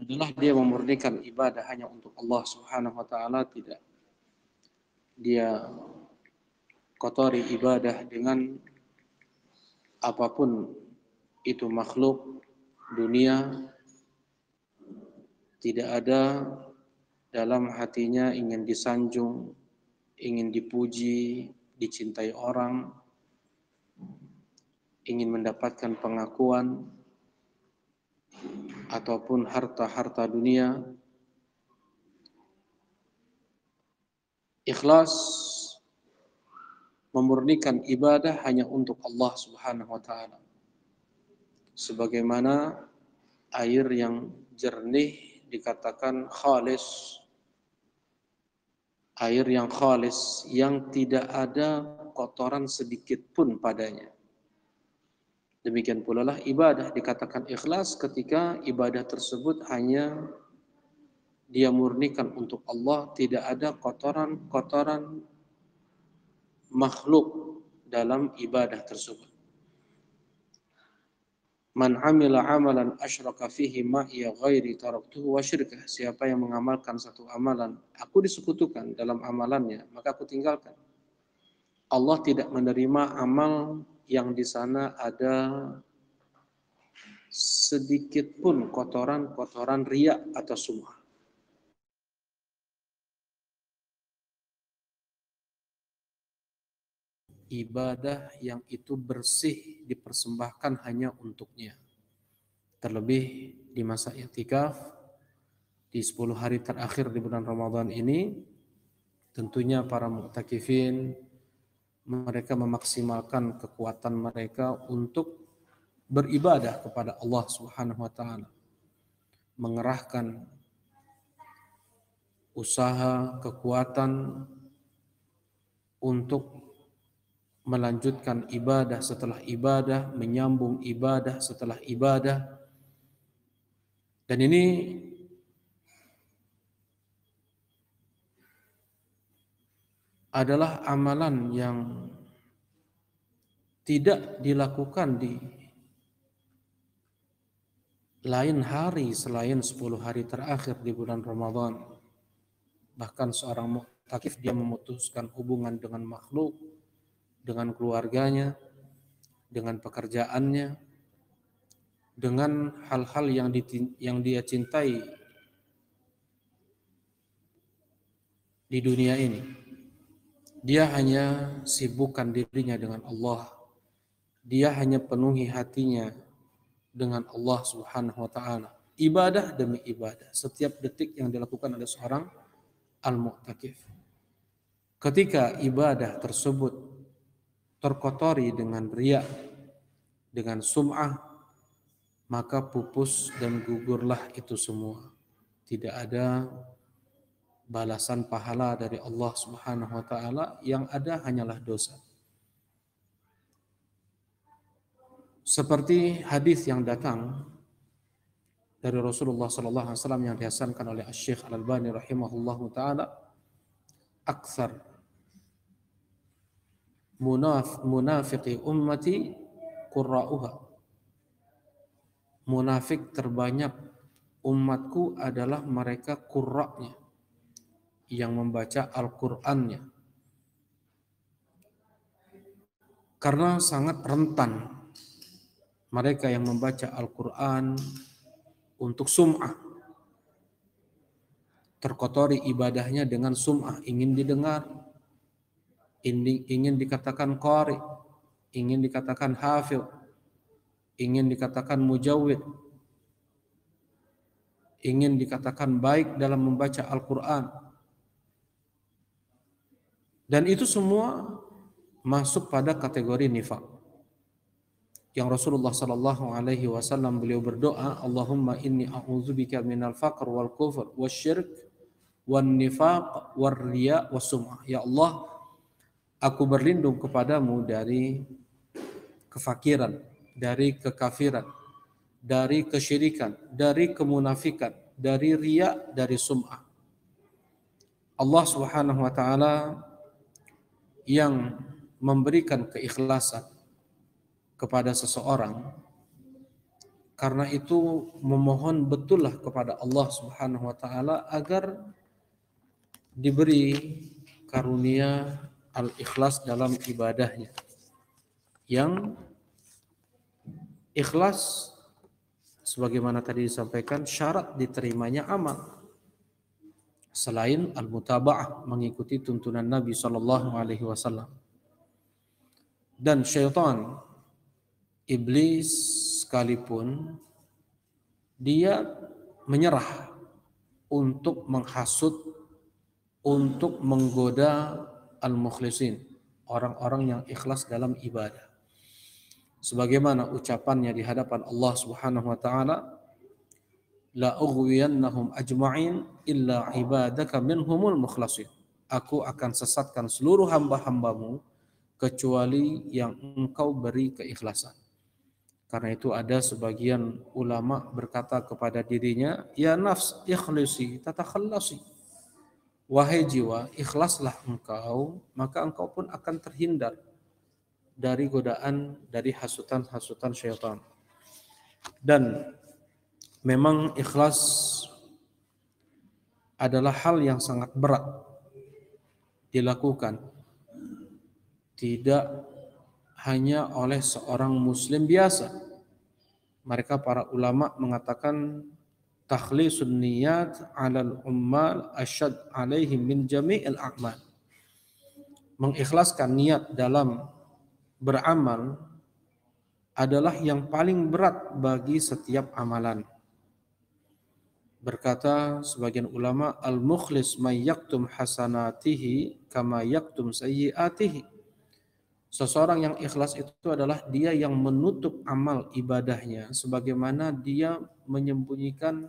adalah dia memurnikan ibadah hanya untuk Allah Subhanahu wa taala, tidak dia kotori ibadah dengan apapun itu makhluk dunia. Tidak ada dalam hatinya ingin disanjung, ingin dipuji, dicintai orang, ingin mendapatkan pengakuan ataupun harta-harta dunia. Ikhlas memurnikan ibadah hanya untuk Allah Subhanahu wa taala. Sebagaimana air yang jernih dikatakan khalis, air yang khalis yang tidak ada kotoran sedikit pun padanya. Demikian pula lah ibadah dikatakan ikhlas ketika ibadah tersebut hanya dia murnikan untuk Allah, tidak ada kotoran-kotoran makhluk dalam ibadah tersebut. Man amila amalan asyraka fihi ma'iya ghairi taraktuhu wa syirkah. Siapa yang mengamalkan satu amalan, aku disekutukan dalam amalannya, maka aku tinggalkan. Allah tidak menerima amal yang di sana ada sedikit pun kotoran-kotoran riya atau sum'ah. Ibadah yang itu bersih dipersembahkan hanya untuknya. Terlebih di masa i'tikaf, di 10 hari terakhir di bulan Ramadan ini, tentunya para mu'takifin, mereka memaksimalkan kekuatan mereka untuk beribadah kepada Allah Subhanahu wa taala. Mengerahkan usaha, kekuatan untuk melanjutkan ibadah setelah ibadah, menyambung ibadah setelah ibadah. Dan ini adalah amalan yang tidak dilakukan di lain hari selain 10 hari terakhir di bulan Ramadan. Bahkan seorang mu'takif dia memutuskan hubungan dengan makhluk, dengan keluarganya, dengan pekerjaannya, dengan hal-hal yang dia cintai di dunia ini. Dia hanya sibukkan dirinya dengan Allah. Dia hanya penuhi hatinya dengan Allah Subhanahu wa taala. Ibadah demi ibadah. Setiap detik yang dilakukan oleh seorang al-mu'takif. Ketika ibadah tersebut terkotori dengan riya, dengan sum'ah, maka pupus dan gugurlah itu semua. Tidak ada balasan pahala dari Allah Subhanahu wa taala, yang ada hanyalah dosa. Seperti hadis yang datang dari Rasulullah sallallahu alaihi wasallam yang dihasankan oleh Asy-Syaikh Al-Albani rahimahullahu taala, "Aktsar munafiqi ummati qurra'uha." Munafik terbanyak umatku adalah mereka qurra'nya, yang membaca Al-Qur'annya, karena sangat rentan mereka yang membaca Al-Qur'an untuk sum'ah. Terkotori ibadahnya dengan sum'ah, ingin didengar, ingin dikatakan qari, ingin dikatakan hafil, ingin dikatakan mujawwid, ingin dikatakan baik dalam membaca Al-Quran. Dan itu semua masuk pada kategori nifaq. Yang Rasulullah sallallahu alaihi wasallam beliau berdoa, "Allahumma inni a'udzubika minal faqr wal kufr wasyirk wan nifaq war riya wasum'ah." Ya Allah, aku berlindung kepadamu dari kefakiran, dari kekafiran, dari kesyirikan, dari kemunafikan, dari riya, dari sum'ah. Allah Subhanahu wa taala yang memberikan keikhlasan kepada seseorang Karena itu memohon betullah kepada Allah Subhanahu wa taala agar diberi karunia al-ikhlas dalam ibadahnya. Yang ikhlas sebagaimana tadi disampaikan syarat diterimanya amal. Selain al-mutaba'ah, mengikuti tuntunan Nabi sallallahu alaihi wasallam. Dan syaitan, iblis sekalipun, dia menyerah untuk menghasut, untuk menggoda al-mukhlisin, orang-orang yang ikhlas dalam ibadah. Sebagaimana ucapannya di hadapan Allah Subhanahu wa taala, la ughwiyannahum ajma'in illa ibadaka minhumul mukhlasin. Aku akan sesatkan seluruh hamba-hambamu kecuali yang engkau beri keikhlasan. Karena itu ada sebagian ulama berkata kepada dirinya, ya nafs ikhlisi tatakhallasi. Wahai jiwa, ikhlaslah engkau, maka engkau pun akan terhindar dari godaan, dari hasutan-hasutan syaitan. Dan memang ikhlas adalah hal yang sangat berat dilakukan. Tidak hanya oleh seorang muslim biasa. Mereka para ulama mengatakan takhlisun niyat 'alal ummal asyad 'alaihim min jami'il a'mal. Mengikhlaskan niat dalam beramal adalah yang paling berat bagi setiap amalan. Berkata sebagian ulama, al-mukhlis may yaktum hasanatihi kama yaktum sayyiatihi. Seseorang yang ikhlas itu adalah dia yang menutup amal ibadahnya sebagaimana dia menyembunyikan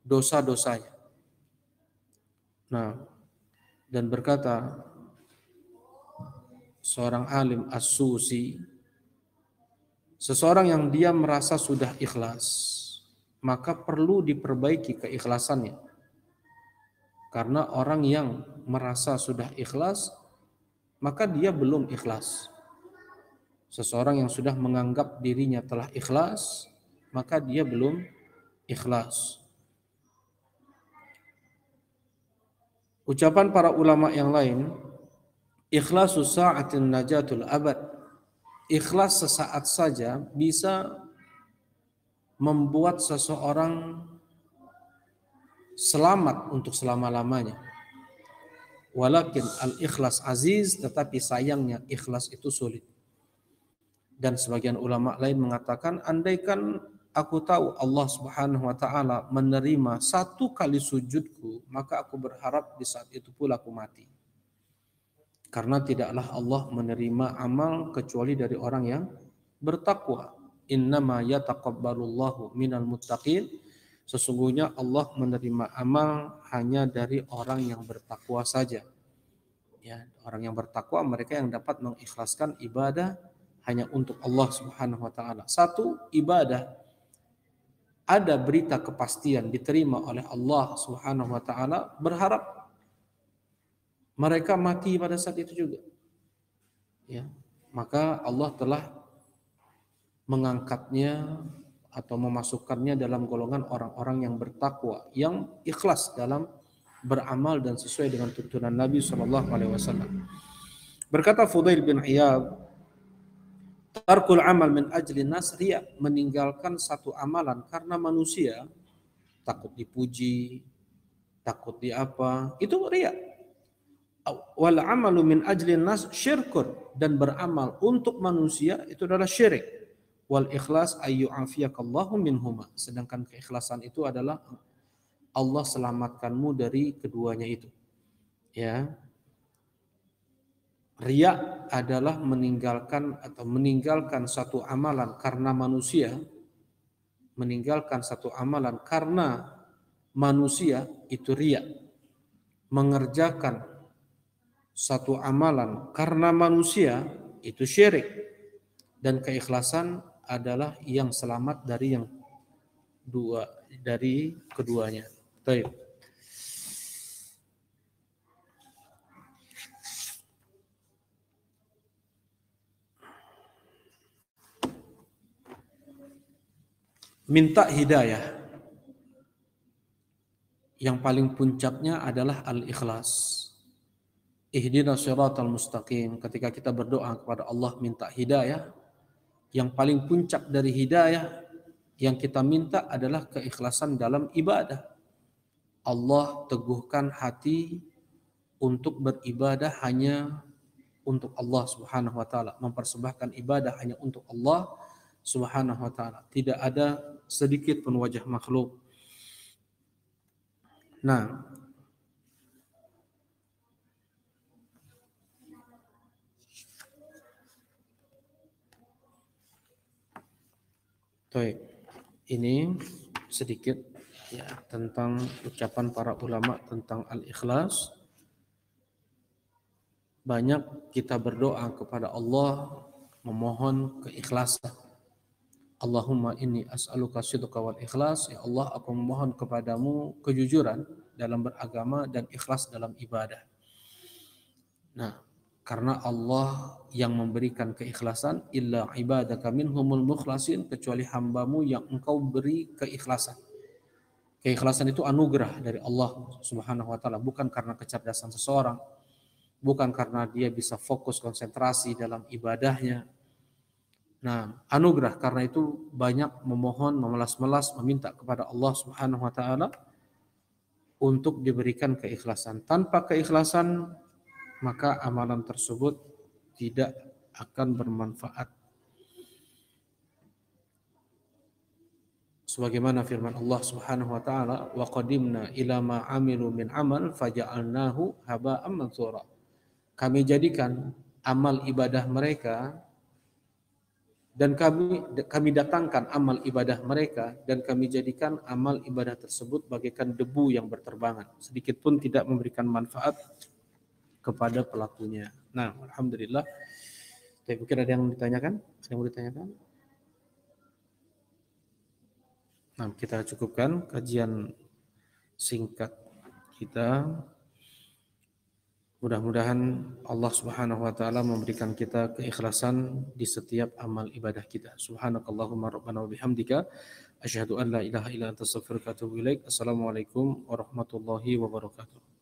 dosa-dosanya. Nah, dan berkata seorang alim as-Susi, seseorang yang dia merasa sudah ikhlas maka perlu diperbaiki keikhlasannya. Karena orang yang merasa sudah ikhlas, maka dia belum ikhlas. Seseorang yang sudah menganggap dirinya telah ikhlas, maka dia belum ikhlas. Ucapan para ulama yang lain, ikhlasus sa'atin najatul abad. Ikhlas sesaat saja bisa membuat seseorang selamat untuk selama-lamanya. Walakin al-ikhlas aziz, tetapi sayangnya ikhlas itu sulit. Dan sebagian ulama lain mengatakan, andaikan aku tahu Allah Subhanahu wa taala menerima satu kali sujudku, maka aku berharap di saat itu pula aku mati. Karena tidaklah Allah menerima amal kecuali dari orang yang bertakwa. Innama yataqabbalullahu minal muttaqin. Sesungguhnya Allah menerima amal hanya dari orang yang bertakwa saja. Ya, orang yang bertakwa mereka yang dapat mengikhlaskan ibadah hanya untuk Allah Subhanahu wa taala. Satu ibadah ada berita kepastian diterima oleh Allah Subhanahu wa taala, berharap mereka mati pada saat itu juga. Ya, maka Allah telah mengangkatnya atau memasukkannya dalam golongan orang-orang yang bertakwa, yang ikhlas dalam beramal dan sesuai dengan tuntunan Nabi SAW. Berkata Fudail bin Iyad, tarkul amal min ajli nas riya, meninggalkan satu amalan karena manusia, takut dipuji, takut di apa, itu riya. Wal amalu min ajli nas syirkur, dan beramal untuk manusia itu adalah syirik. Wal ikhlas ayyu afiyakallahu minhuma, sedangkan keikhlasan itu adalah Allah selamatkanmu dari keduanya itu. Ya. Riya adalah meninggalkan satu amalan karena manusia, itu riya. Mengerjakan satu amalan karena manusia itu syirik. Dan keikhlasan adalah yang selamat dari yang dua, dari keduanya. Baik. minta hidayah yang paling puncaknya adalah al-ikhlas. Ihdinas siratal mustaqim. Ketika kita berdoa kepada Allah minta hidayah, yang paling puncak dari hidayah yang kita minta adalah keikhlasan dalam ibadah. Allah teguhkan hati untuk beribadah hanya untuk Allah Subhanahu wa taala, mempersembahkan ibadah hanya untuk Allah Subhanahu wa taala. Tidak ada sedikit pun wajah makhluk. Nah, baik, ini sedikit ya tentang ucapan para ulama tentang al-ikhlas. Banyak kita berdoa kepada Allah memohon keikhlasan. Allahumma inni as'aluka sidqa wal ikhlas. Ya Allah, aku memohon kepadamu kejujuran dalam beragama dan ikhlas dalam ibadah. Nah, karena Allah yang memberikan keikhlasan, illa ibadaka minhumul mukhlasin, kecuali hambamu yang engkau beri keikhlasan. Keikhlasan itu anugerah dari Allah Subhanahu wa taala, bukan karena kecerdasan seseorang. Bukan karena dia bisa fokus konsentrasi dalam ibadahnya. Nah, anugerah, karena itu banyak memohon, memelas-melas, meminta kepada Allah Subhanahu wa taala untuk diberikan keikhlasan. Tanpa keikhlasan, maka amalan tersebut tidak akan bermanfaat. Sebagaimana firman Allah Subhanahu wa taala, wa qadimna ila ma amilu min amal faja'alnahu haba'an mansura. Kami jadikan amal ibadah mereka dan kami datangkan amal ibadah mereka dan kami jadikan amal ibadah tersebut bagaikan debu yang berterbangan, sedikit pun tidak memberikan manfaat kepada pelakunya. Nah, alhamdulillah. Saya pikir ada yang ditanyakan? Saya mau ditanyakan. Nah, kita cukupkan kajian singkat kita. Mudah-mudahan Allah Subhanahu wa taala memberikan kita keikhlasan di setiap amal ibadah kita. Subhanakallahumma rabbana wa bihamdika asyhadu an la ilaha illa anta astaghfiruka wa atubu ilaik. Assalamualaikum warahmatullahi wabarakatuh.